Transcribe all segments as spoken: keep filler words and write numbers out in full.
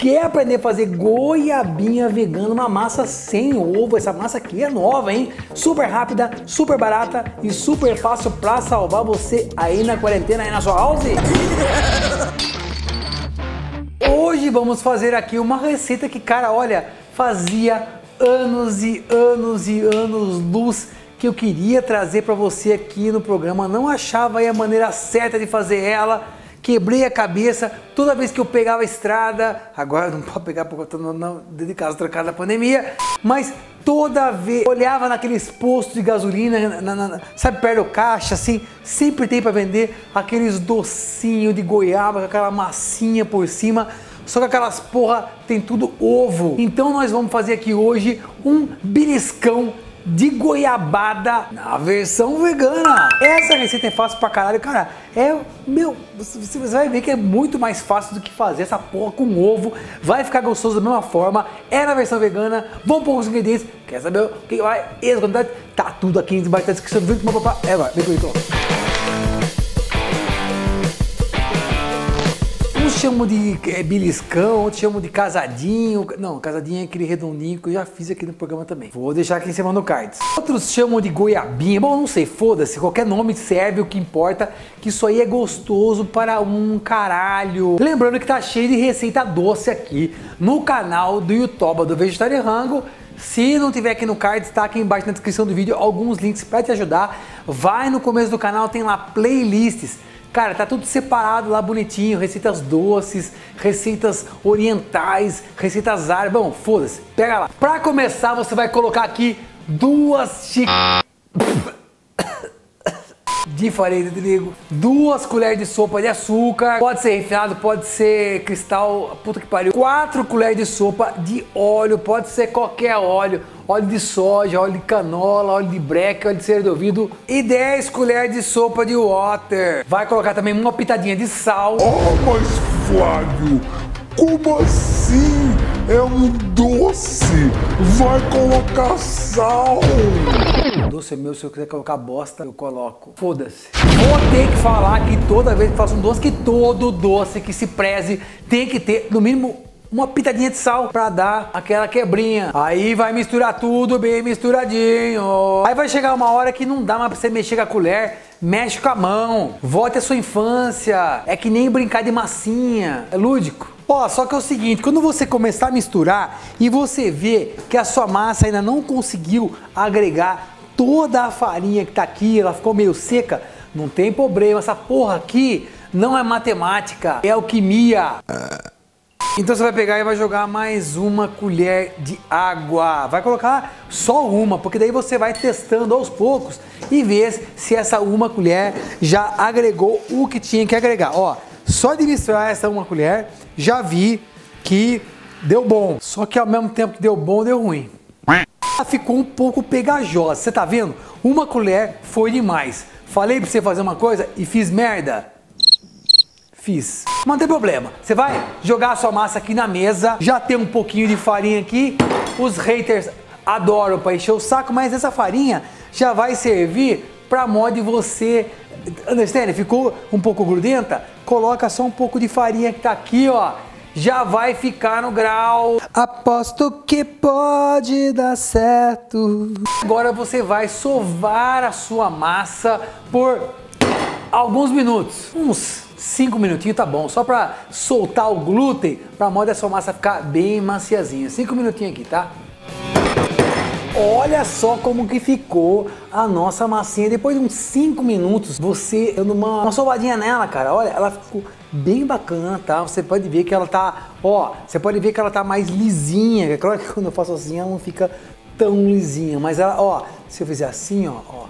Quer aprender a fazer goiabinha vegana, uma massa sem ovo? Essa massa aqui é nova, hein? Super rápida, super barata e super fácil pra salvar você aí na quarentena, aí na sua house. Hoje vamos fazer aqui uma receita que, cara, olha, fazia anos e anos e anos luz que eu queria trazer pra você aqui no programa. Não achava aí a maneira certa de fazer ela. Quebrei a cabeça toda vez que eu pegava a estrada. Agora não posso pegar porque eu tô dentro de casa trancado na pandemia. Mas toda vez olhava naqueles postos de gasolina, na, na, na, sabe, perto do caixa, assim, sempre tem para vender aqueles docinhos de goiaba com aquela massinha por cima. Só que aquelas porra tem tudo ovo. Então nós vamos fazer aqui hoje um beliscão de goiabada na versão vegana. Essa receita é fácil pra caralho, cara. É, meu, você vai ver que é muito mais fácil do que fazer essa porra com ovo. Vai ficar gostoso da mesma forma. É na versão vegana. Vamos pôr os ingredientes. Quer saber o que vai? Essa quantidade? Tá tudo aqui embaixo da descrição do vídeo. É, vai, vem comigo. Uns chamam de é, beliscão, outros chamam de casadinho. Não, casadinho é aquele redondinho que eu já fiz aqui no programa também. Vou deixar aqui em cima no card. Outros chamam de goiabinha. Bom, não sei, foda-se. Qualquer nome serve, o que importa, que isso aí é gostoso para um caralho. Lembrando que tá cheio de receita doce aqui no canal do YouTube do VegetariRango. Se não tiver aqui no card, está aqui embaixo na descrição do vídeo alguns links para te ajudar. Vai no começo do canal, tem lá playlists. Cara, tá tudo separado lá bonitinho, receitas doces, receitas orientais, receitas árabes. Bom, foda-se, pega lá. Pra começar, você vai colocar aqui duas xícaras de farinha de trigo, duas colheres de sopa de açúcar, pode ser refinado, pode ser cristal, puta que pariu, quatro colheres de sopa de óleo, pode ser qualquer óleo, óleo de soja, óleo de canola, óleo de breque, óleo de cera de ouvido e dez colheres de sopa de water. Vai colocar também uma pitadinha de sal. Oh, mas Flávio, como assim? É um doce, vai colocar sal. Doce é meu, se eu quiser colocar bosta, eu coloco. Foda-se. Vou ter que falar que toda vez que faço um doce, que todo doce que se preze tem que ter, no mínimo, uma pitadinha de sal pra dar aquela quebrinha. Aí vai misturar tudo bem misturadinho. Aí vai chegar uma hora que não dá mais pra você mexer com a colher. Mexe com a mão. Volte à sua infância. É que nem brincar de massinha. É lúdico. Ó, só que é o seguinte, quando você começar a misturar e você vê que a sua massa ainda não conseguiu agregar toda a farinha que tá aqui, ela ficou meio seca, não tem problema, essa porra aqui não é matemática, é alquimia. Então você vai pegar e vai jogar mais uma colher de água. Vai colocar só uma, porque daí você vai testando aos poucos e ver se essa uma colher já agregou o que tinha que agregar. Ó, só de misturar essa uma colher, já vi que deu bom. Só que ao mesmo tempo que deu bom, deu ruim. Ela ficou um pouco pegajosa, você tá vendo? Uma colher foi demais. Falei pra você fazer uma coisa e fiz merda. Fiz. Não tem problema. Você vai jogar a sua massa aqui na mesa. Já tem um pouquinho de farinha aqui. Os haters adoram pra encher o saco, mas essa farinha já vai servir pra modo de você... Understand? Ficou um pouco grudenta? Coloca só um pouco de farinha que tá aqui, ó. Já vai ficar no grau. Aposto que pode dar certo. Agora você vai sovar a sua massa por alguns minutos. Uns cinco minutinhos tá bom. Só pra soltar o glúten, pra modo a sua massa ficar bem maciazinha. cinco minutinhos aqui, tá? Olha só como que ficou a nossa massinha. Depois de uns cinco minutos, você dando uma, uma sovadinha nela, cara. Olha, ela ficou bem bacana, tá? Você pode ver que ela tá, ó, você pode ver que ela tá mais lisinha. É claro que quando eu faço assim, ela não fica tão lisinha. Mas ela, ó, se eu fizer assim, ó, ó,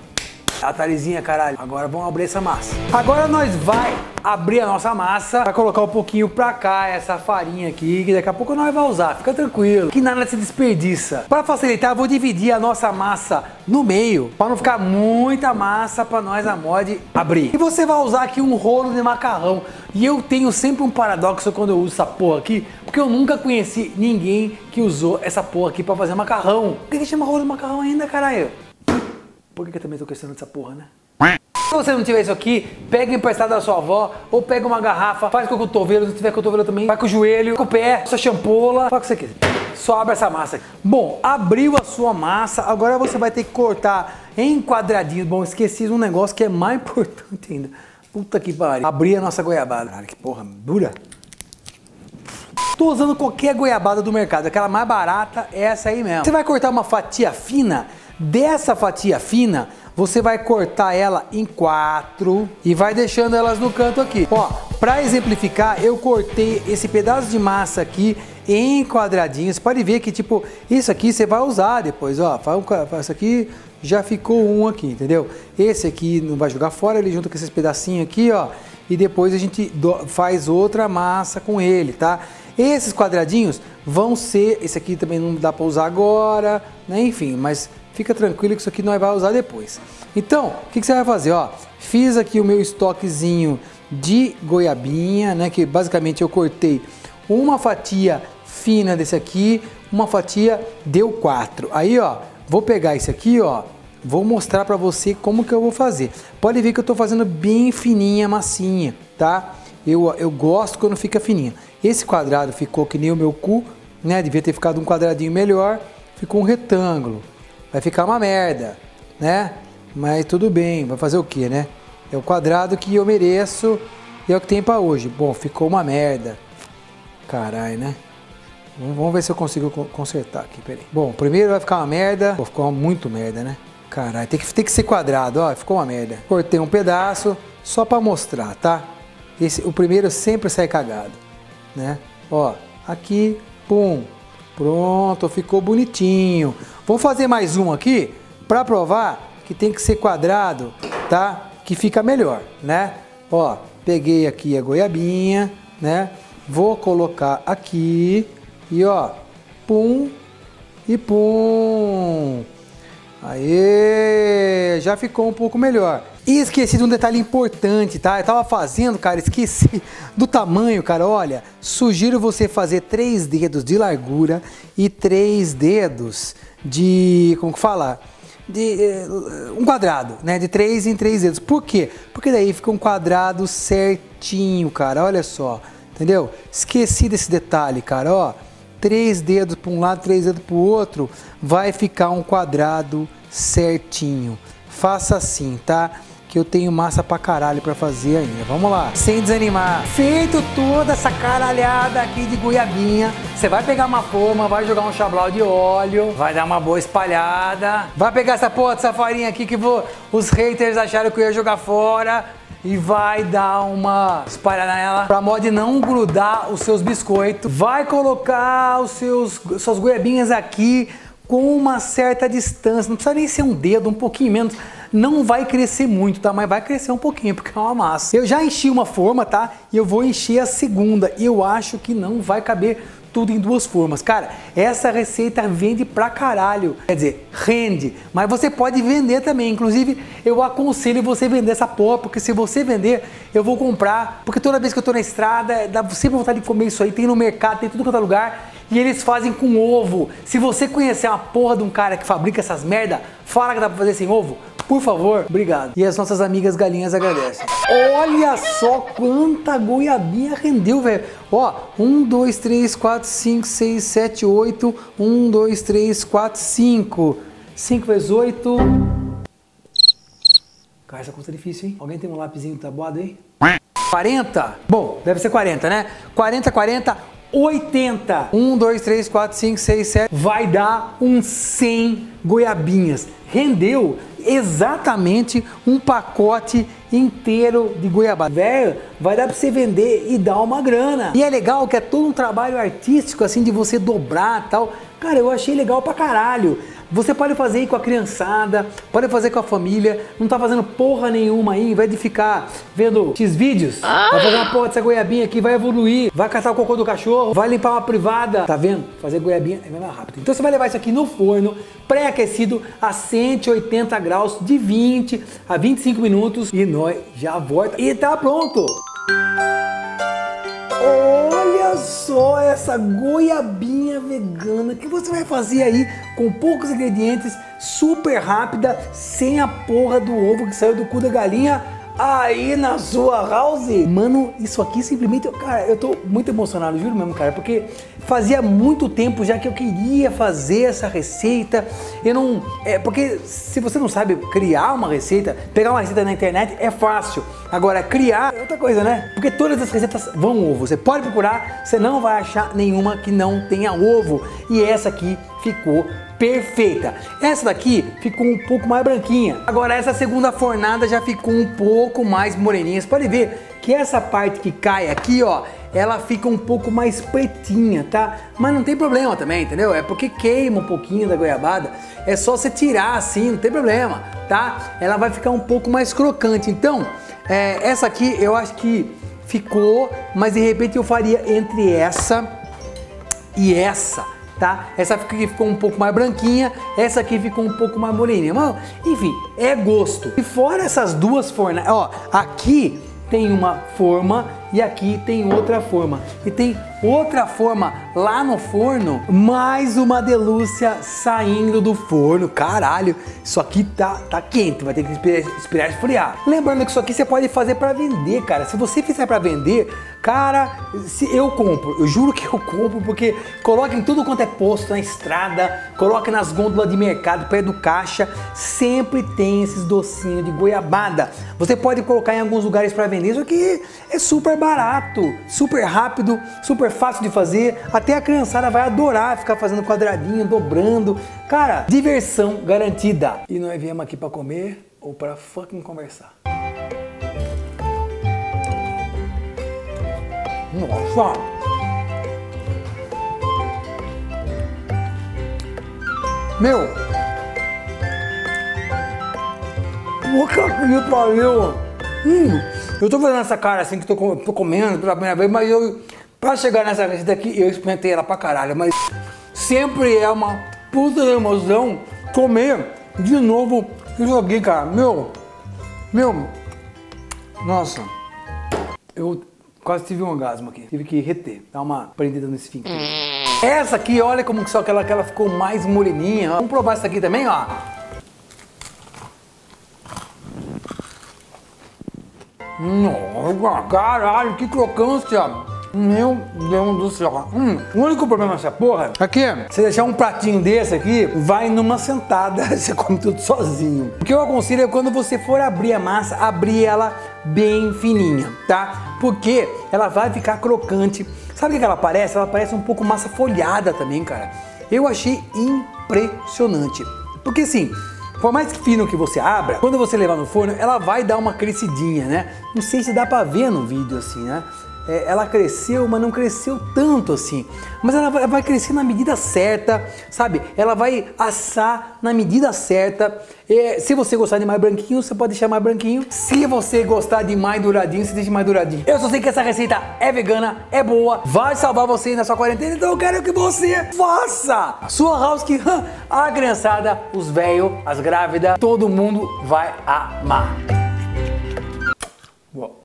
ela tá lisinha, caralho. Agora vamos abrir essa massa. Agora nós vai abrir a nossa massa. Vai colocar um pouquinho pra cá essa farinha aqui, que daqui a pouco nós vamos usar. Fica tranquilo, que nada se desperdiça. Pra facilitar, eu vou dividir a nossa massa no meio, pra não ficar muita massa pra nós a mod abrir. E você vai usar aqui um rolo de macarrão. E eu tenho sempre um paradoxo quando eu uso essa porra aqui, porque eu nunca conheci ninguém que usou essa porra aqui pra fazer macarrão. Por que que chama rolo de macarrão ainda, caralho? Por que que eu também tô questionando essa porra, né? Se você não tiver isso aqui, pega emprestado da sua avó ou pega uma garrafa, faz com o cotovelo, se tiver cotovelo também, vai com o joelho, com o pé, sua champola, faz o que você quiser. Só abre essa massa aqui. Bom, abriu a sua massa, agora você vai ter que cortar em quadradinhos. Bom, esqueci de um negócio que é mais importante ainda. Puta que pariu. Abrir a nossa goiabada. Cara, que porra dura. Tô usando qualquer goiabada do mercado, aquela mais barata é essa aí mesmo. Você vai cortar uma fatia fina, dessa fatia fina, você vai cortar ela em quatro e vai deixando elas no canto aqui. Ó, pra exemplificar, eu cortei esse pedaço de massa aqui em quadradinhos. Pode ver que, tipo, isso aqui você vai usar depois, ó. Faz um, isso aqui já ficou um aqui, entendeu? Esse aqui não vai jogar fora, ele junta com esses pedacinhos aqui, ó. E depois a gente faz outra massa com ele, tá? Esses quadradinhos vão ser... Esse aqui também não dá pra usar agora, né? Enfim, mas fica tranquilo que isso aqui nós vamos usar depois. Então, o que, que você vai fazer? Ó, fiz aqui o meu estoquezinho de goiabinha, né? Que basicamente eu cortei uma fatia fina desse aqui, uma fatia deu quatro. Aí, ó, vou pegar esse aqui, ó. Vou mostrar pra você como que eu vou fazer. Pode ver que eu tô fazendo bem fininha a massinha, tá? Eu, eu gosto quando fica fininha. Esse quadrado ficou que nem o meu cu, né? Devia ter ficado um quadradinho melhor. Ficou um retângulo. Vai ficar uma merda, né? Mas tudo bem, vai fazer o que, né? É o quadrado que eu mereço e é o que tem pra hoje. Bom, ficou uma merda. Caralho, né? Vamos ver se eu consigo consertar aqui, peraí. Bom, primeiro vai ficar uma merda. Pô, ficou muito merda, né? Caralho, tem que, tem que ser quadrado, ó. Ficou uma merda. Cortei um pedaço só pra mostrar, tá? Esse, o primeiro sempre sai cagado, né? Ó, aqui, pum, pronto, ficou bonitinho. Vou fazer mais um aqui pra provar que tem que ser quadrado, tá? Que fica melhor, né? Ó, peguei aqui a goiabinha, né? Vou colocar aqui e ó, pum e pum. Aê, já ficou um pouco melhor. E esqueci de um detalhe importante, tá? Eu tava fazendo, cara, esqueci do tamanho, cara. Olha, sugiro você fazer três dedos de largura e três dedos de... como que fala? De um quadrado, né? De três em três dedos. Por quê? Porque daí fica um quadrado certinho, cara. Olha só, entendeu? Esqueci desse detalhe, cara, ó. Três dedos para um lado, três dedos para o outro, vai ficar um quadrado certinho. Faça assim, tá? Que eu tenho massa pra caralho pra fazer ainda. Vamos lá, sem desanimar. Feito toda essa caralhada aqui de goiabinha, você vai pegar uma forma, vai jogar um chablau de óleo, vai dar uma boa espalhada, vai pegar essa porra dessa farinha aqui que vou, os haters acharam que eu ia jogar fora, e vai dar uma espalhada nela pra modo de não grudar os seus biscoitos. Vai colocar os seus, suas goiabinhas aqui com uma certa distância. Não precisa nem ser um dedo, um pouquinho menos. Não vai crescer muito, tá? Mas vai crescer um pouquinho, porque é uma massa. Eu já enchi uma forma, tá? E eu vou encher a segunda. E eu acho que não vai caber tudo em duas formas. Cara, essa receita vende pra caralho. Quer dizer, rende. Mas você pode vender também. Inclusive, eu aconselho você vender essa porra, porque se você vender, eu vou comprar. Porque toda vez que eu tô na estrada, dá sempre vontade de comer isso aí. Tem no mercado, tem tudo quanto é lugar. E eles fazem com ovo. Se você conhecer uma porra de um cara que fabrica essas merda, fala que dá pra fazer sem ovo. Por favor, obrigado. E as nossas amigas galinhas agradecem. Olha só quanta goiabinha rendeu, velho. Ó, um, dois, três, quatro, cinco, seis, sete, oito. um, dois, três, quatro, cinco. cinco vezes oito. Cara, essa conta é difícil, hein? Alguém tem um lapisinho tabuado aí? quarenta? Bom, deve ser quarenta, né? quarenta, quarenta... oitenta. um, dois, três, quatro, cinco, seis, sete. Vai dar uns cem goiabinhas. Rendeu exatamente um pacote inteiro de goiabada. Velho, vai dar pra você vender e dar uma grana. E é legal que é todo um trabalho artístico, assim, de você dobrar e tal. Cara, eu achei legal pra caralho. Você pode fazer aí com a criançada, pode fazer com a família, não tá fazendo porra nenhuma aí, vai de ficar vendo X vídeos, ah. Vai fazer uma porra dessa goiabinha aqui, vai evoluir, vai caçar o cocô do cachorro, vai limpar uma privada, tá vendo? Fazer goiabinha é mais rápido. Então você vai levar isso aqui no forno, pré-aquecido a cento e oitenta graus, de vinte a vinte e cinco minutos, e nós já volta. E tá pronto! Olha só essa goiabinha vegana que você vai fazer aí com poucos ingredientes, super rápida, sem a porra do ovo que saiu do cu da galinha aí na sua house. Mano, isso aqui simplesmente... Cara, eu tô muito emocionado, juro mesmo, cara, porque fazia muito tempo já que eu queria fazer essa receita. Eu não... É, porque se você não sabe criar uma receita, pegar uma receita na internet é fácil. Agora, criar é outra coisa, né? Porque todas as receitas vão ovo. Você pode procurar, você não vai achar nenhuma que não tenha ovo. E essa aqui ficou perfeita. Essa daqui ficou um pouco mais branquinha. Agora, essa segunda fornada já ficou um pouco mais moreninha. Você pode ver que essa parte que cai aqui, ó, ela fica um pouco mais pretinha, tá? Mas não tem problema também, entendeu? É porque queima um pouquinho da goiabada. É só você tirar assim, não tem problema, tá? Ela vai ficar um pouco mais crocante. Então, é, essa aqui eu acho que ficou, mas de repente eu faria entre essa e essa, tá? Essa aqui ficou um pouco mais branquinha, essa aqui ficou um pouco mais moreninha. Mas, enfim, é gosto. E fora essas duas fornas, ó, aqui tem uma forma e aqui tem outra forma. E tem outra forma lá no forno, mais uma delícia saindo do forno. Caralho, isso aqui tá, tá quente, vai ter que esperar, esperar esfriar. Lembrando que isso aqui você pode fazer pra vender, cara. Se você fizer pra vender, cara, se eu compro, eu juro que eu compro, porque coloca em tudo quanto é posto, na estrada, coloca nas gôndolas de mercado, perto do caixa, sempre tem esses docinhos de goiabada. Você pode colocar em alguns lugares pra vender, isso aqui é super barato, super rápido, super fácil de fazer, até a criançada vai adorar ficar fazendo quadradinho, dobrando, cara, diversão garantida. E nós viemos aqui pra comer ou pra fucking conversar. Nossa! Meu! Puta que pariu! Hum! Eu tô fazendo essa cara assim que tô, tô comendo pela primeira vez, mas eu... Pra chegar nessa receita aqui, eu experimentei ela pra caralho, mas... Sempre é uma puta emoção comer de novo isso aqui, cara. Meu! Meu! Nossa! Eu... Quase tive um orgasmo aqui, tive que reter, dar uma prendida no esfíncter. Essa aqui, olha como que só que ela, que ela ficou mais moreninha. Vamos provar essa aqui também, ó. Nossa, caralho, que crocância. Meu Deus do céu. Hum, o único problema dessa porra é que você deixar um pratinho desse aqui, vai numa sentada, você come tudo sozinho. O que eu aconselho é quando você for abrir a massa, abrir ela bem fininha, tá? Porque ela vai ficar crocante. Sabe o que ela parece? Ela parece um pouco massa folhada também, cara. Eu achei impressionante. Porque assim, por mais fino que você abra, quando você levar no forno, ela vai dar uma crescidinha, né? Não sei se dá pra ver no vídeo assim, né? Ela cresceu, mas não cresceu tanto assim. Mas ela vai crescer na medida certa, sabe? Ela vai assar na medida certa. É, se você gostar de mais branquinho, você pode deixar mais branquinho. Se você gostar de mais douradinho, você deixa mais douradinho. Eu só sei que essa receita é vegana, é boa, vai salvar você na sua quarentena. Então eu quero que você faça! A sua house, que a criançada, os velhos, as grávidas, todo mundo vai amar. Uou.